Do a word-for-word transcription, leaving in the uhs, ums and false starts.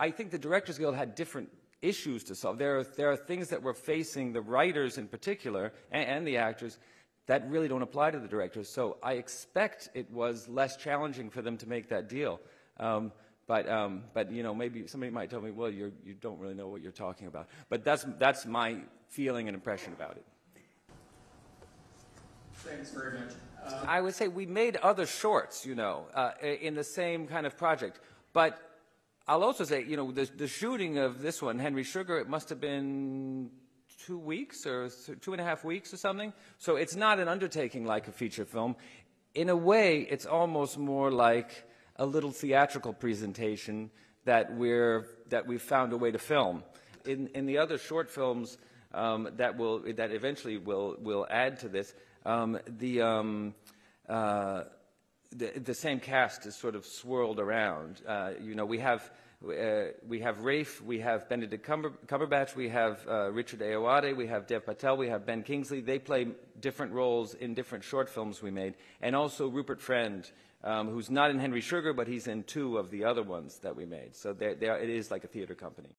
I think the Directors Guild had different issues to solve. There are, there are things that were facing the writers in particular, and, and the actors, that really don't apply to the directors. So I expect it was less challenging for them to make that deal. Um, but, um, but you know, maybe somebody might tell me, well, you're, you don't really know what you're talking about. But that's, that's my feeling and impression about it. Thanks very much. Uh, I would say we made other shorts, you know, uh, in the same kind of project. But I'll also say, you know, the, the shooting of this one, Henry Sugar, it must have been two weeks or two and a half weeks or something. So it's not an undertaking like a feature film. In a way, it's almost more like a little theatrical presentation that we're, that we've found a way to film. In, in the other short films um, that will, that eventually will, will add to this, um, the, um, uh, the, the same cast is sort of swirled around. Uh, you know, we have, Uh, we have Rafe, we have Benedict Cumber Cumberbatch, we have uh, Richard Ayoade, we have Dev Patel, we have Ben Kingsley. They play different roles in different short films we made. And also Rupert Friend, um, who's not in Henry Sugar, but he's in two of the other ones that we made. So they're, they're, it is like a theater company.